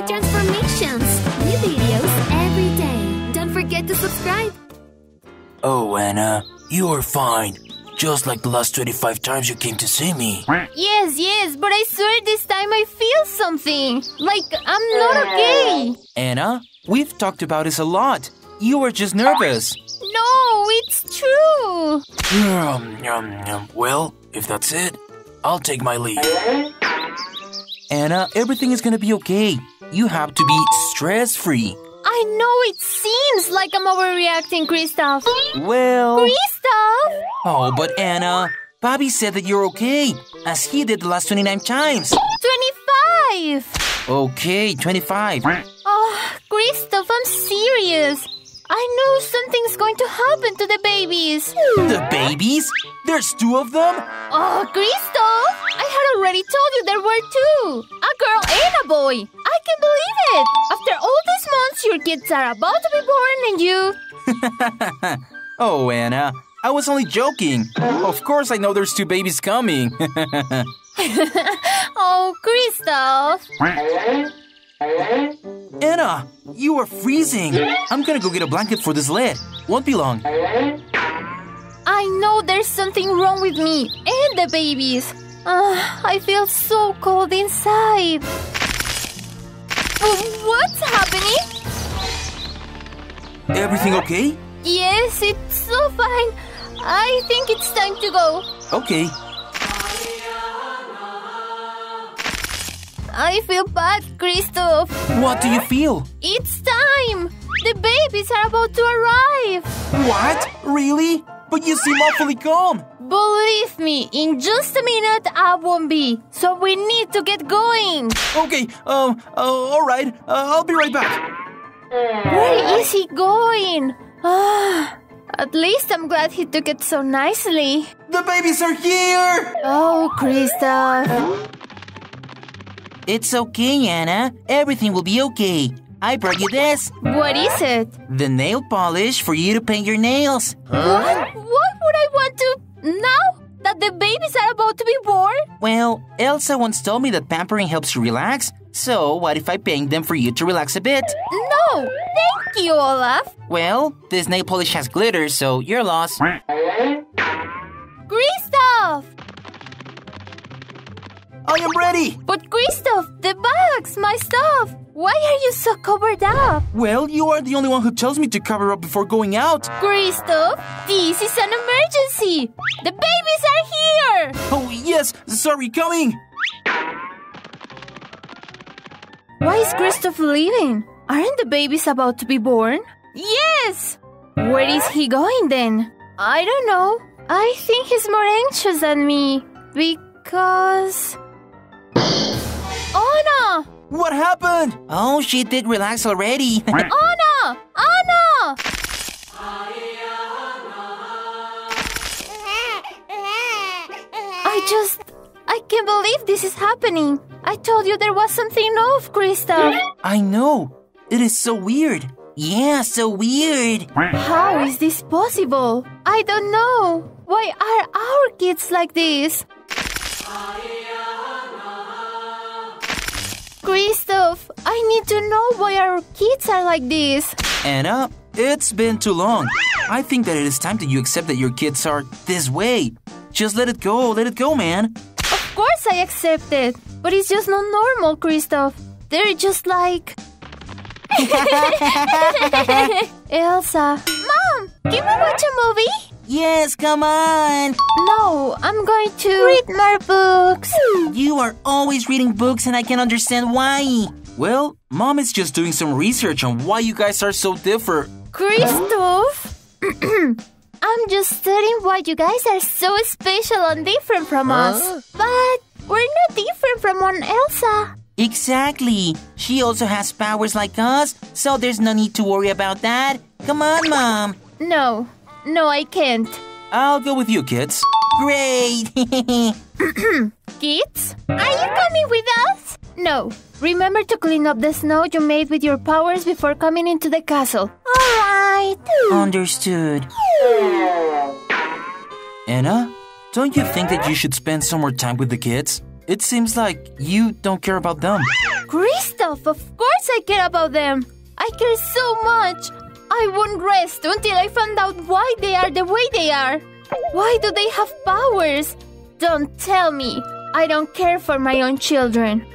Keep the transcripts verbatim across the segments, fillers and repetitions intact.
Toy Transformations! New videos every day! Don't forget to subscribe! Oh, Anna, you are fine. Just like the last twenty-five times you came to see me. Yes, yes, but I swear this time I feel something. Like, I'm not okay. Anna, we've talked about this a lot. You were just nervous. No, it's true. Um, um, um, well, if that's it, I'll take my leave. Anna, everything is gonna be okay. You have to be stress-free. I know, it seems like I'm overreacting, Kristoff. Well... Kristoff! Oh, but Anna, Bobby said that you're okay, as he did the last twenty-nine times. twenty-five! Okay, twenty-five. Oh, Kristoff, I'm serious. I know something's going to happen to the babies. The babies? There's two of them? Oh, Kristoff! I had already told you there were two. A girl and a boy. I can't believe it. After all these months, your kids are about to be born and you... Oh, Anna, I was only joking. Of course I know there's two babies coming. Oh, Kristoff. Anna, you are freezing. I'm gonna go get a blanket for this lad. Won't be long. I know there's something wrong with me and the babies. Uh, I feel so cold inside. What's happening? Everything okay? Yes, it's so fine. I think it's time to go. Okay. I feel bad, Kristoff. What do you feel? It's time! The babies are about to arrive! What? Really? But you seem awfully calm! Believe me, in just a minute I won't be, so we need to get going! Okay, um, uh, alright, uh, I'll be right back. Where is he going? Ah... At least I'm glad he took it so nicely. The babies are here! Oh, Kristoff... It's okay, Anna. Everything will be okay. I brought you this. What is it? The nail polish for you to paint your nails. Huh? What? What would I want to... Now that the babies are about to be born? Well, Elsa once told me that pampering helps you relax. So, what if I paint them for you to relax a bit? No! Thank you, Olaf. Well, this nail polish has glitter, so you're lost. Kristoff! I am ready! But Kristoff, the bags, my stuff! Why are you so covered up? Well, you are the only one who tells me to cover up before going out. Kristoff, this is an emergency! The babies are here! Oh, yes! Sorry, coming! Why is Kristoff leaving? Aren't the babies about to be born? Yes! Where is he going then? I don't know. I think he's more anxious than me. Because... Anna! What happened? Oh, she did relax already. Anna! Anna! I just... I can't believe this is happening. I told you there was something off, Kristoff. I know. It is so weird. Yeah, so weird. How is this possible? I don't know. Why are our kids like this? Kristoff, I need to know why our kids are like this. Anna, it's been too long. I think that it is time that you accept that your kids are this way. Just let it go, let it go, man. Of course I accept it, but it's just not normal, Kristoff. They're just like... Elsa. Mom, can we watch a movie? Yes, come on! No, I'm going to... read more books! You are always reading books and I can't understand why! Well, Mom is just doing some research on why you guys are so different. Kristoff! I'm just studying why you guys are so special and different from huh? us. But we're not different from one Elsa. Exactly! She also has powers like us, so there's no need to worry about that. Come on, Mom! No. No, I can't. I'll go with you, kids. Great! Kids? Are you coming with us? No. Remember to clean up the snow you made with your powers before coming into the castle. Alright. Understood. Anna, don't you think that you should spend some more time with the kids? It seems like you don't care about them. Kristoff, of course I care about them! I care so much! I won't rest until I find out why they are the way they are! Why do they have powers? Don't tell me! I don't care for my own children!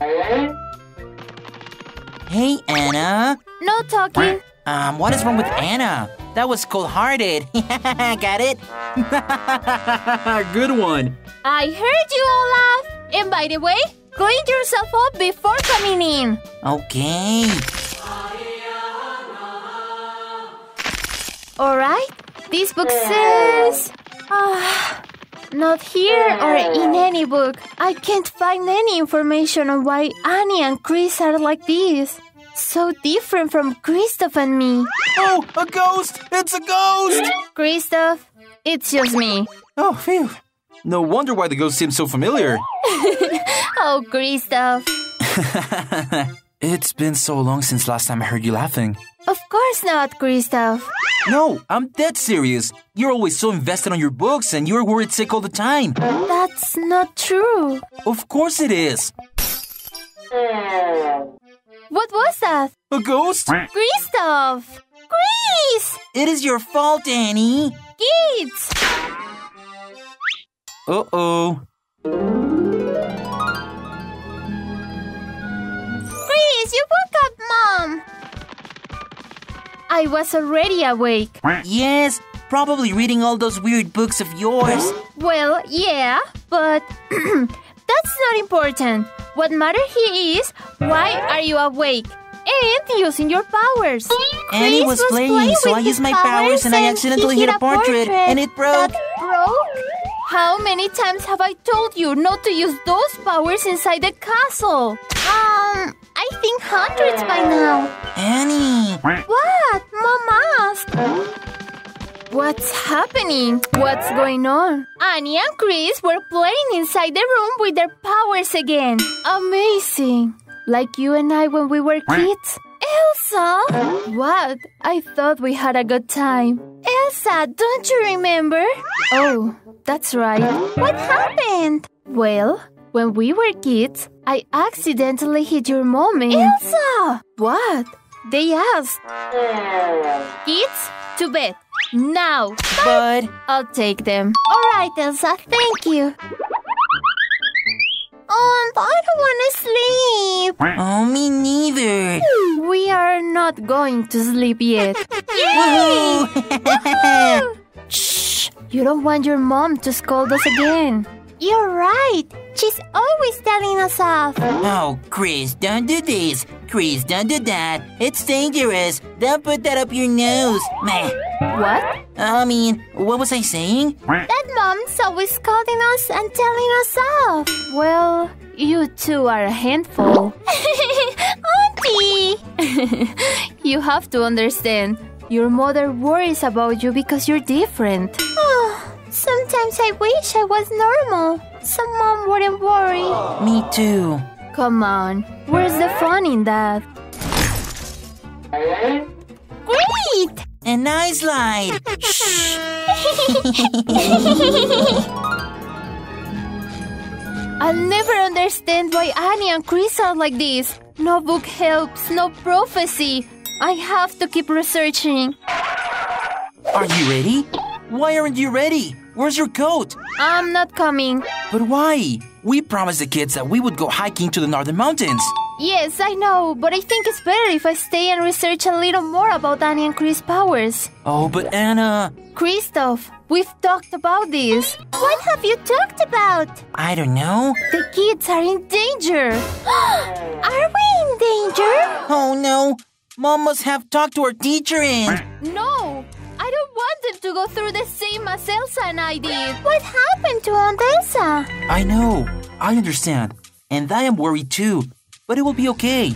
Hey, Anna! No talking! Um, what is wrong with Anna? That was cold-hearted! Got it? Good one! I heard you, Olaf! And by the way, clean yourself up before coming in! Okay! Alright, this book says... Oh, not here or in any book. I can't find any information on why Annie and Chris are like this. So different from Kristoff and me. Oh, a ghost! It's a ghost! Kristoff, it's just me. Oh, phew. No wonder why the ghost seems so familiar. Oh, Kristoff. It's been so long since last time I heard you laughing. Of course not, Kristoff. No, I'm dead serious. You're always so invested on your books and you're worried sick all the time. That's not true. Of course it is. What was that? A ghost? Kristoff! Chris! It is your fault, Annie! Kids! Uh-oh. Chris, you woke up, Mom! I was already awake. Yes, probably reading all those weird books of yours. Well, yeah, but... That's not important. What matters here is, why are you awake and using your powers? Annie was, was playing, playing so I used my powers and, and I accidentally hit a portrait, portrait and it broke. That broke? How many times have I told you not to use those powers inside the castle? Um, I think hundreds by now. Annie! What? Mom asked. What's happening? What's going on? Annie and Chris were playing inside the room with their powers again. Amazing. Like you and I when we were kids. Elsa! What? I thought we had a good time. Elsa, don't you remember? Oh, that's right. What happened? Well, when we were kids, I accidentally hit your mom and... Elsa! What? They asked. Kids, to bed. Now, but I'll take them. All right, Elsa, thank you. Oh, I don't want to sleep. Oh, me neither. We are not going to sleep yet. Yay! Woohoo! Shh, you don't want your mom to scold us again. You're right. She's always telling us off. Oh, Chris, don't do this. Chris, don't do that. It's dangerous. Don't put that up your nose. Meh. What? I mean, what was I saying? That mom's always scolding us and telling us off. Well, you two are a handful. Auntie! You have to understand. Your mother worries about you because you're different. Oh, sometimes I wish I was normal. So mom wouldn't worry. Me too. Come on, where's the fun in that? Great! And I slide. Shh. I'll never understand why Annie and Chris are like this. No book helps, no prophecy. I have to keep researching. Are you ready? Why aren't you ready? Where's your coat? I'm not coming. But why? We promised the kids that we would go hiking to the northern mountains. Yes, I know, but I think it's better if I stay and research a little more about Annie and Chris' powers. Oh, but Anna... Kristoff, we've talked about this. What have you talked about? I don't know. The kids are in danger. Are we in danger? Oh, no. Mom must have talked to our teacher and... No! I don't want them to go through the same as Elsa and I did. What happened to Aunt Elsa? I know. I understand. And I am worried too. But it will be okay.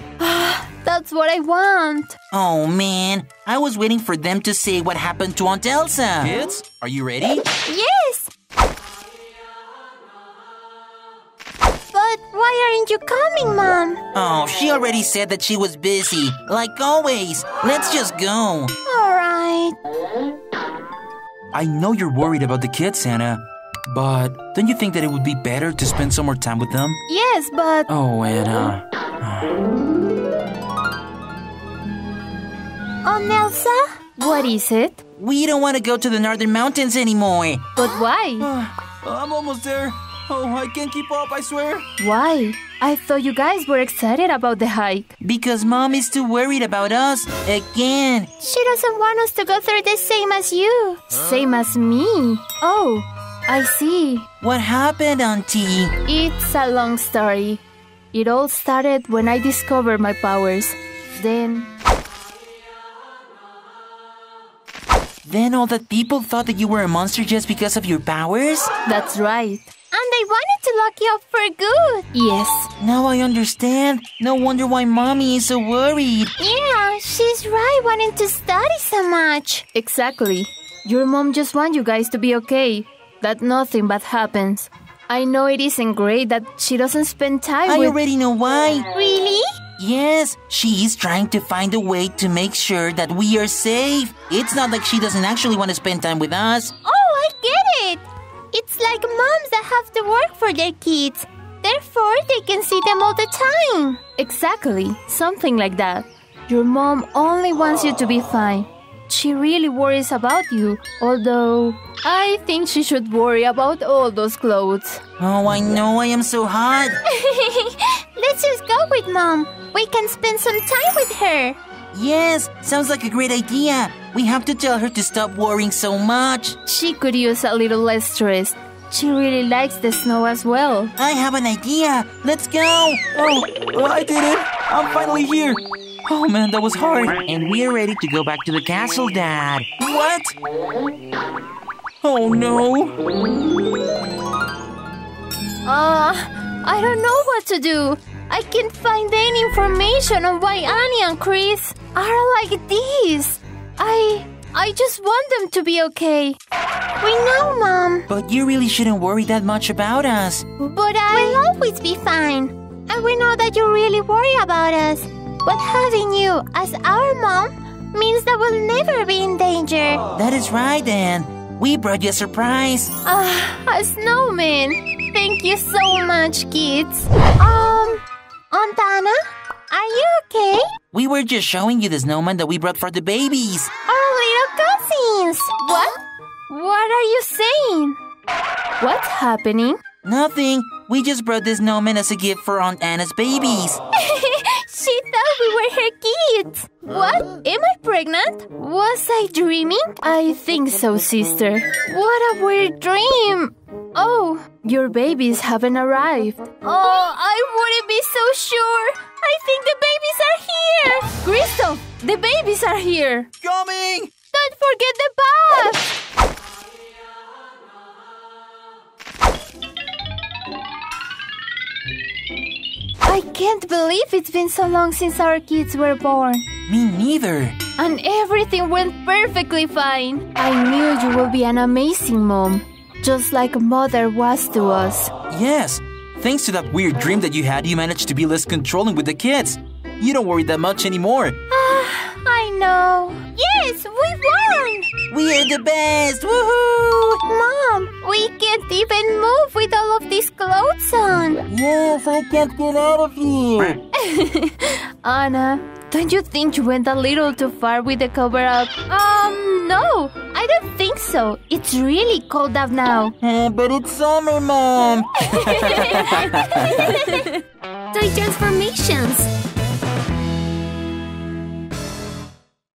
That's what I want. Oh, man. I was waiting for them to say what happened to Aunt Elsa. Kids, are you ready? Yes. But why aren't you coming, Mom? Oh, she already said that she was busy. Like always. Let's just go. All right. I know you're worried about the kids, Anna, But don't you think that it would be better to spend some more time with them? Yes, but... Oh, Anna. Oh, Elsa? What is it? We don't want to go to the northern mountains anymore. But why? Uh, I'm almost there. Oh, I can't keep up, I swear. Why? I thought you guys were excited about the hike. Because Mom is too worried about us again. She doesn't want us to go through the same as you. Huh? Same as me. Oh, I see. What happened, Auntie? It's a long story. It all started when I discovered my powers. Then... Then all the people thought that you were a monster just because of your powers? That's right. And they wanted to lock you up for good. Yes. Now I understand. No wonder why Mommy is so worried. Yeah, she's right, wanting to study so much. Exactly. Your mom just wants you guys to be okay, that nothing bad happens. I know it isn't great that she doesn't spend time I with... I already know why. Really? Yes, she is trying to find a way to make sure that we are safe. It's not like she doesn't actually want to spend time with us. Oh, I get it. It's like moms that have to work for their kids. Therefore, they can see them all the time. Exactly. Something like that. Your mom only wants you to be fine. She really worries about you. Although, I think she should worry about all those clothes. Oh, I know. I am so hot. Let's just go with Mom. We can spend some time with her. Yes, sounds like a great idea. We have to tell her to stop worrying so much. She could use a little less stress. She really likes the snow as well. I have an idea. Let's go. Oh, well, I did it. I'm finally here. Oh, man, that was hard. And we are ready to go back to the castle, Dad. What? Oh, no. Ah, uh, I don't know what to do. I can't find any information on why Annie and Chris are like this. I... I just want them to be okay. We know, Mom. But you really shouldn't worry that much about us. But I... We'll always be fine. And we know that you really worry about us. But having you as our mom means that we'll never be in danger. That is right, Anne. We brought you a surprise. Ah, uh, a snowman. Thank you so much, kids. Um... Aunt Anna, are you okay? We were just showing you the snowman that we brought for the babies. Our little cousins! What? What are you saying? What's happening? Nothing. We just brought this snowman as a gift for Aunt Anna's babies. She thought we were her kids. What? Am I pregnant? Was I dreaming? I think so, sister. What a weird dream. Oh, your babies haven't arrived. Oh, I wouldn't be so sure. I think the babies are here. Kristoff, the babies are here. Coming! Don't forget the bath. I can't believe it's been so long since our kids were born. Me neither. And everything went perfectly fine. I knew you would be an amazing mom, just like Mother was to us. Yes. Thanks to that weird dream that you had, you managed to be less controlling with the kids. You don't worry that much anymore. Ah, I know. Yes, we won! We are the best! Woohoo! Mom, we can't even move with all of these clothes on. Yes, I can't get out of here. Anna, don't you think you went a little too far with the cover-up? Um, no, I don't think so. It's really cold out now. Uh, but it's summer, Mom. Toy Transformations.